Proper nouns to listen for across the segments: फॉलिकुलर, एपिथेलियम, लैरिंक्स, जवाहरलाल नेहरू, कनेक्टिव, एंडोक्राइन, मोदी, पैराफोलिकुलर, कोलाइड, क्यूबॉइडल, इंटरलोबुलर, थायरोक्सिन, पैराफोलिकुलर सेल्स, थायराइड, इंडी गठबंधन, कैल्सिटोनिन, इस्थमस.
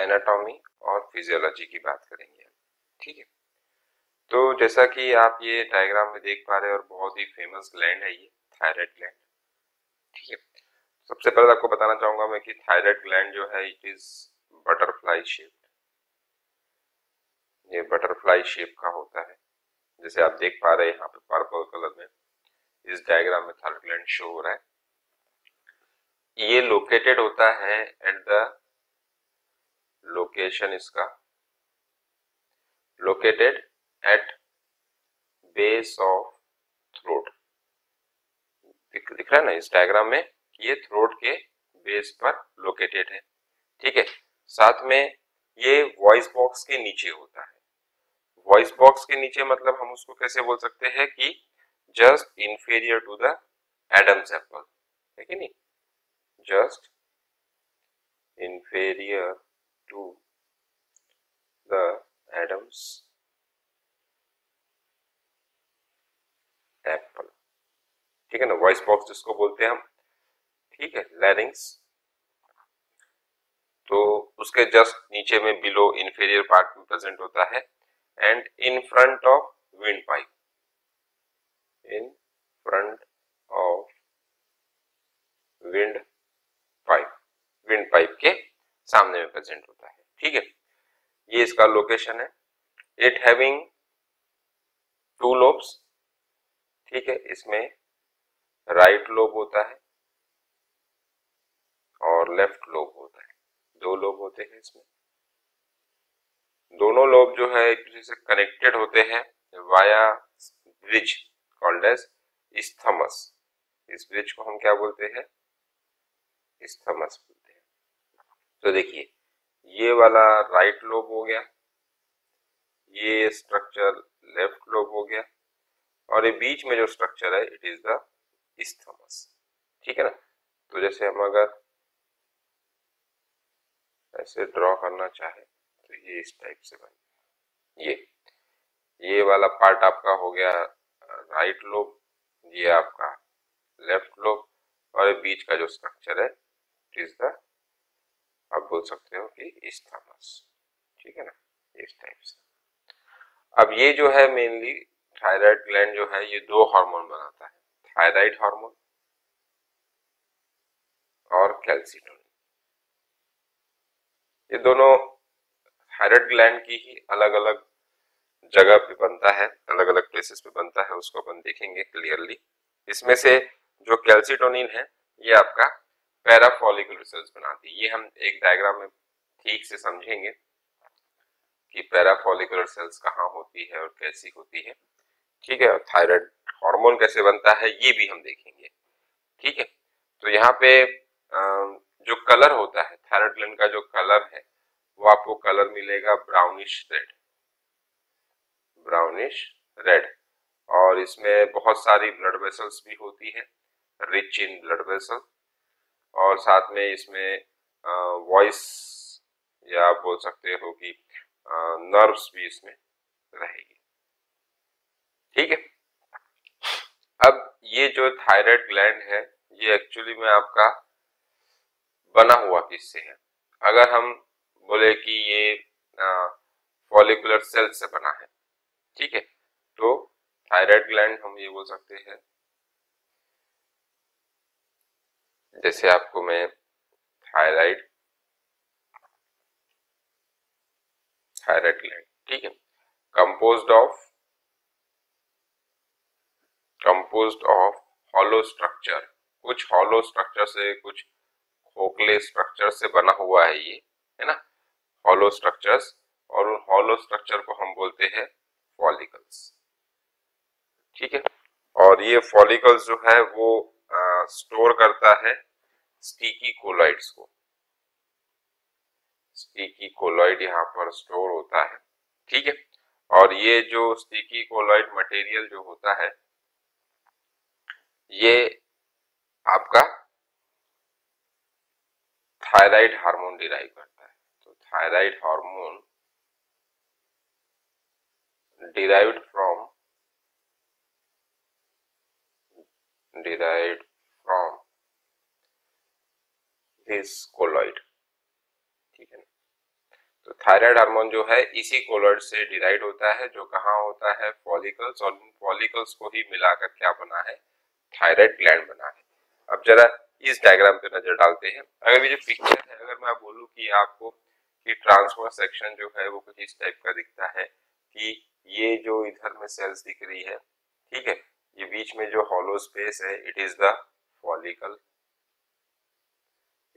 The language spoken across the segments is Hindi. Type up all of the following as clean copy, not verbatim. एनाटॉमी और फिजियोलॉजी की बात करेंगे। ठीक है, तो जैसा कि आप ये डायग्राम में देख पा रहे हैं और बहुत ही फेमस ग्लैंड है ये थायराइड ग्लैंड। ठीक है, सबसे पहले आपको बताना चाहूंगा मैं कि थायराइड ग्लैंड जो है इट इज बटरफ्लाई शेप, ये बटरफ्लाई शेप का होता है। जैसे आप देख पा रहे हैं यहाँ पे पर्पल कलर में इस डायग्राम में थायराइड ग्लैंड शो हो रहा है। ये लोकेटेड होता है एट द लोकेशन, इसका located at base of throat, दिख रहा है ना इस डायग्राम में, ये थ्रोट के बेस पर लोकेटेड है। ठीक है, साथ में ये वॉइस बॉक्स के नीचे होता है। वॉइस बॉक्स के नीचे मतलब हम उसको कैसे बोल सकते हैं कि just inferior to the Adam's apple, है कि नहीं, just inferior to the Adam's apple. ठीक है ना, वॉइस बॉक्स जिसको बोलते हैं हम। ठीक है, लैरिंक्स, तो उसके जस्ट नीचे में बिलो इंफीरियर पार्ट में प्रेजेंट होता है and in front of wind pipe, in front of wind pipe, wind pipe के सामने में प्रेजेंट होता है। ठीक है, ये इसका लोकेशन है। इट हैविंग टू लोब्स, ठीक है, इसमें राइट लोब होता है और लेफ्ट लोब होता है, दो लोब होते हैं इसमें। दोनों लोब जो है एक दूसरे से कनेक्टेड होते हैं via bridge called as इस्थमस। इस ब्रिज को हम क्या बोलते हैं, इस्थमस बोलते हैं। तो देखिए ये वाला राइट लोब हो गया, ये स्ट्रक्चर लेफ्ट लोब हो गया, और ये बीच में जो स्ट्रक्चर है इट इज द इस्थमस। ठीक है ना, तो जैसे हम अगर ऐसे ड्रॉ करना चाहे तो ये इस टाइप से बनेगा। ये वाला पार्ट आपका हो गया राइट लोब, ये आपका लेफ्ट लोब, और ये बीच का जो स्ट्रक्चर है इट इज द, आप बोल सकते हो कि इस्थमस। ठीक है ना, इस टाइप से। अब ये जो है मेनली थायराइड ग्लैंड जो है ये दो हार्मोन बनाता है, थायराइड हार्मोन और कैल्सिटोनिन। ये दोनों थायराइड ग्लैंड की ही अलग अलग जगह पे बनता है, अलग अलग प्लेसेस पे बनता है, उसको अपन देखेंगे क्लियरली। इसमें से जो कैल्सिटोनिन है ये आपका पैराफोलिकुलर सेल्स बनाती है। ये हम एक डायग्राम में ठीक से समझेंगे कि पैराफोलिकुलर सेल्स कहाँ होती है और कैसी होती है। ठीक है, और थायराइड हार्मोन कैसे बनता है ये भी हम देखेंगे। ठीक है, तो यहाँ पे जो कलर होता है थायराइड ग्लैंड का, जो कलर है वो आपको कलर मिलेगा ब्राउनिश रेड, ब्राउनिश रेड, और इसमें बहुत सारी ब्लड वेसल्स भी होती है, रिच इन ब्लड वेसल, और साथ में इसमें वॉइस या आप बोल सकते हो कि नर्व्स भी इसमें रहेगी। ठीक है, अब ये जो थायराइड ग्लैंड है ये एक्चुअली में आपका बना हुआ किससे है, अगर हम बोले कि ये फॉलिकुलर सेल से बना है। ठीक है, तो थायराइड ग्लैंड हम ये बोल सकते हैं, जैसे आपको मैं थायराइड ग्लैंड, ठीक है, कंपोज्ड ऑफ हॉलो स्ट्रक्चर, कुछ हॉलो स्ट्रक्चर से, कुछ खोखले स्ट्रक्चर से बना हुआ है ये, है ना, हॉलो स्ट्रक्चर्स, और उन हॉलो स्ट्रक्चर को हम बोलते हैं फॉलिकल्स। ठीक है, और ये फॉलिकल्स जो है वो स्टोर करता है स्टिकी कोलाइड्स को, स्टिकी कोलाइड यहाँ पर स्टोर होता है। ठीक है, और ये जो स्टिकी कोलाइड मटेरियल जो होता है ये आपका थायराइड हार्मोन डिराइव करता है। तो थायराइड hormone derived from this colloid, ठीक है ना, थायराइड हार्मोन जो है इसी कोलाइड से डिराइड होता है, जो कहाँ होता है, फॉलिकल्स, और फॉलिकल्स को ही मिलाकर क्या बना है, थायराइड ग्लैंड बना है। अब जरा इस डायग्राम पे नजर डालते हैं। अगर ये जो पिक्चर है, अगर मैं बोलूँ कि आपको कि ट्रांसवर्स सेक्शन जो है वो कुछ इस टाइप का दिखता है कि ये जो इधर में सेल्स दिख रही है, ठीक है, ये बीच में जो हॉलो स्पेस है इट इज द फॉलिकल,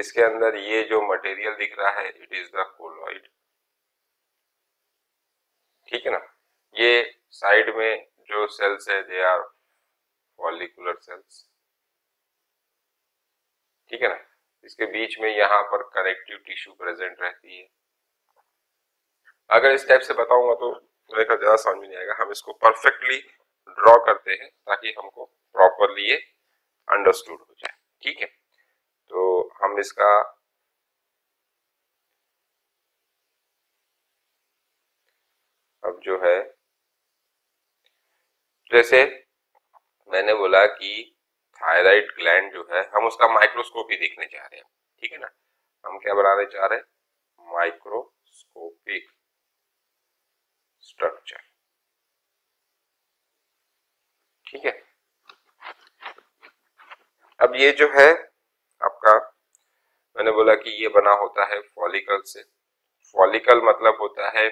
इसके अंदर ये जो मटेरियल दिख रहा है इट इज द कोलाइड, ठीक है ना। ये साइड में जो सेल्स है दे आर फॉलिकुलर सेल्स, ठीक है ना। इसके बीच में यहाँ पर कनेक्टिव टिश्यू प्रेजेंट रहती है। अगर इस टाइप से बताऊंगा तो देखा ज्यादा समझ में नहीं आएगा। हम इसको परफेक्टली ड्रॉ करते हैं ताकि हमको प्रॉपरली ये अंडरस्टूड हो जाए, ठीक है। तो हम इसका अब जो है, जैसे मैंने बोला कि थायराइड ग्लैंड जो है हम उसका माइक्रोस्कोपी देखने जा रहे हैं, ठीक है ना। हम क्या बनाने चाह रहे हैं, माइक्रोस्कोपिक स्ट्रक्चर, ठीक है। अब ये जो है आपका, मैंने बोला कि ये बना होता है फॉलिकल से। फॉलिकल मतलब होता है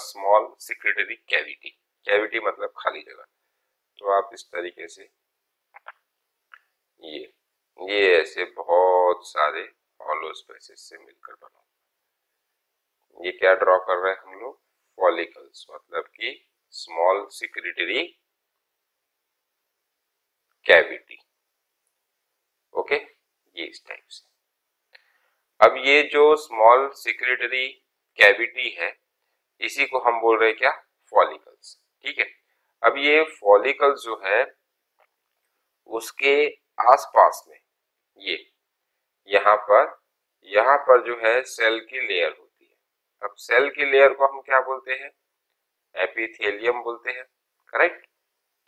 स्मॉल सिक्रेटरी कैविटी, कैविटी मतलब खाली जगह। तो आप इस तरीके से ये ऐसे बहुत सारे हॉलो स्पेसेस से मिलकर बना। ये क्या ड्रॉ कर रहे हैं हम लोग, फॉलिकल्स, मतलब कि स्मॉल सिक्रेटरी कैविटी, ओके, ये इस टाइप से। अब ये जो स्मॉल सिक्रेटरी कैविटी है इसी को हम बोल रहे हैं क्या, फॉलिकल्स, ठीक है। अब ये फॉलिकल्स जो है उसके आसपास में ये यहाँ पर जो है सेल की लेयर होती है। अब सेल की लेयर को हम क्या बोलते हैं, एपिथेलियम बोलते हैं, करेक्ट।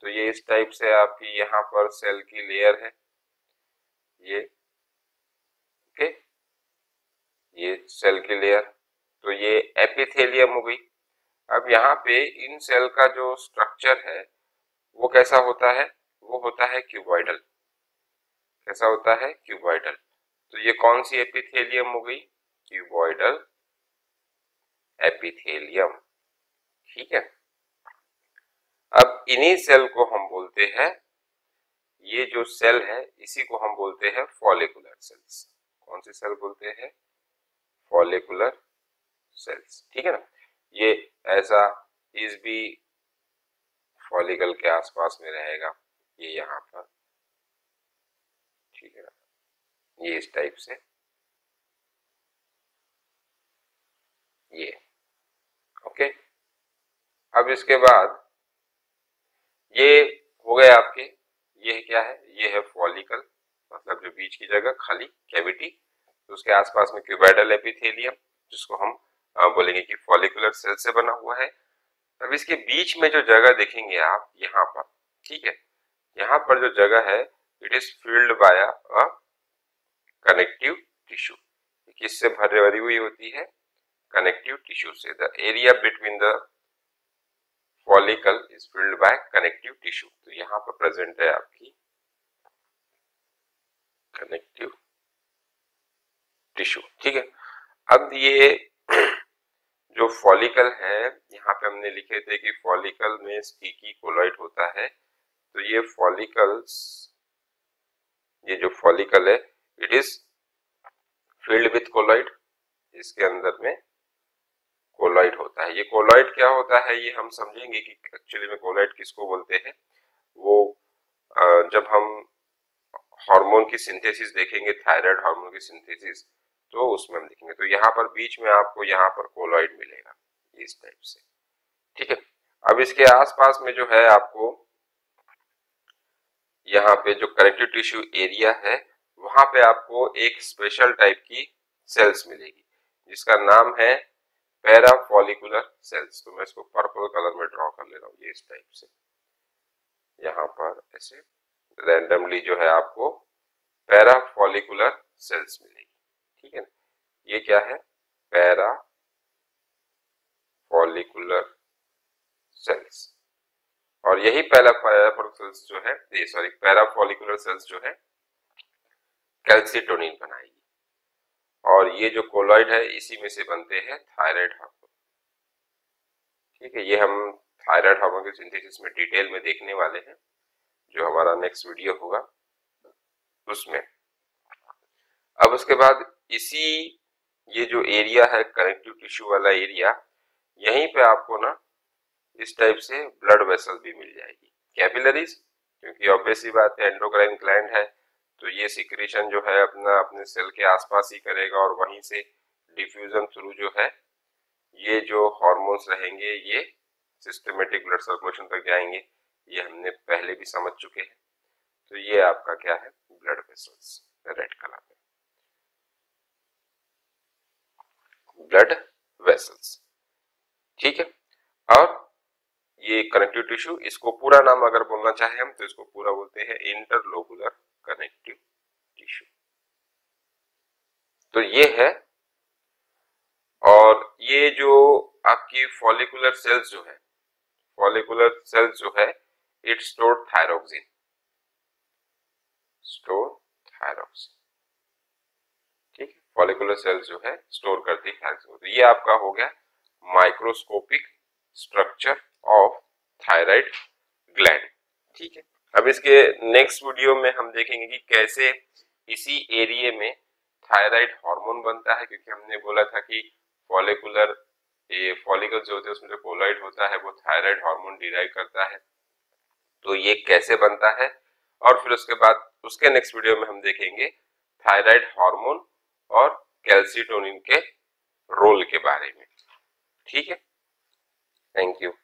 तो ये इस टाइप से आपकी यहाँ पर सेल की लेयर है, ये ओके, ये सेल की लेयर, तो ये एपिथेलियम हो गई। अब यहाँ पे इन सेल का जो स्ट्रक्चर है वो कैसा होता है, वो होता है क्यूबॉइडल, कैसा होता है, क्यूबॉइडल। तो ये कौन सी एपिथेलियम हो गई, क्यूबॉइडल एपिथेलियम, ठीक है। अब इन्हीं सेल को हम बोलते हैं, ये जो सेल है इसी को हम बोलते हैं फॉलिकुलर सेल्स। कौन सी सेल बोलते हैं, फॉलिकुलर सेल्स, ठीक है ना। ये ऐसा इस भी फॉलिकल के आसपास में रहेगा, ये यहाँ पर, ठीक है ना, ये इस टाइप से ये, ओके। अब इसके बाद ये हो गए आपके, ये क्या है, ये है फॉलिकल, मतलब जो बीच की जगह खाली कैविटी, तो उसके आसपास में क्यूबॉइडल एपिथेलियम, जिसको हम बोलेंगे कि फॉलिकुलर सेल से बना हुआ है। अब इसके बीच में जो जगह देखेंगे आप यहाँ पर, ठीक है, यहाँ पर जो जगह है it is filled by a कनेक्टिव tissue, किससे भरी हुई होती है, कनेक्टिव टिश्यू से। The area between the follicle is filled by कनेक्टिव tissue. तो यहाँ पर प्रेजेंट है आपकी कनेक्टिव टिश्यू, ठीक है। अब ये जो फॉलिकल है, यहाँ पे हमने लिखे थे कि फॉलिकल में स्टिकी कोलाइड होता है, तो ये फॉलिकल्स, ये जो फॉलिकल है it is filled with कोलाइड, इसके अंदर में कोलाइड होता है। ये कोलाइड क्या होता है ये हम समझेंगे कि एक्चुअली में कोलाइड किसको बोलते हैं। वो जब हम हार्मोन की सिंथेसिस देखेंगे, थायराइड हार्मोन की सिंथेसिस, तो उसमें हम देखेंगे। तो यहाँ पर बीच में आपको यहाँ पर कोलाइड मिलेगा इस टाइप से, ठीक है। अब इसके आसपास में जो है आपको यहाँ पे जो कनेक्टिव टिश्यू एरिया है वहां पे आपको एक स्पेशल टाइप की सेल्स मिलेगी जिसका नाम है पैराफोलिकुलर सेल्स। तो मैं इसको पर्पल कलर में ड्रॉ कर ले रहा हूँ, ये इस टाइप से यहाँ पर ऐसे रैंडमली जो है आपको पैराफोलिकुलर सेल्स मिलेगी, ठीक है ना। ये क्या है, पैरा फॉलिकुलर सेल्स। और यही पैराफोलिकुलर सेल्स जो है कैल्सिटोनिन बनाएगी, और ये जो कोलाइड है इसी में से बनते हैं थायराइड हार्मोन। ठीक है, ये हम थायराइड हार्मोन के सिंथेसिस में डिटेल में देखने वाले हैं जो हमारा नेक्स्ट वीडियो होगा उसमें। अब उसके बाद इसी ये जो एरिया है कनेक्टिव टिश्यू वाला एरिया, यहीं पे आपको ना इस टाइप से ब्लड वेसल भी मिल जाएगी, कैपिलरीज, क्योंकि ऑब्वियसली बात है एंडोक्राइन ग्लैंड है तो ये सिक्रेशन जो है अपना अपने सेल के आसपास ही करेगा और वहीं से डिफ्यूजन थ्रू जो है ये जो हॉर्मोन्स रहेंगे ये सिस्टमेटिक ब्लड सर्कुलेशन तक जाएंगे, ये हमने पहले भी समझ चुके हैं। तो ये आपका क्या है ब्लड वेसल्स रेड कलर में, ब्लड वेसल्स। ठीक है, और ये कनेक्टिव टिश्यू, इसको पूरा नाम अगर बोलना चाहे हम तो इसको पूरा बोलते हैं इंटरलोबुलर कनेक्टिव टिश्यू। तो ये है, और ये जो आपकी फॉलिकुलर सेल्स जो है इट स्टोर थायरोक्सिन। ठीक है, फॉलिकुलर सेल्स जो है स्टोर करती है थायरोक्सिन। तो ये आपका हो गया microscopic structure of थायराइड gland. ठीक है, अब इसके नेक्स्ट वीडियो में हम देखेंगे कि कैसे इसी एरिया में थायराइड हार्मोन बनता है, क्योंकि हमने बोला था कि फॉलिकल जो होते हैं उसमें जो कोलाइड होता है वो थायराइड हार्मोन डिराइव करता है, तो ये कैसे बनता है। और फिर उसके बाद उसके नेक्स्ट वीडियो में हम देखेंगे थायराइड हार्मोन और कैल्सिटोनिन के रोल के बारे में। ठीक है, थैंक यू।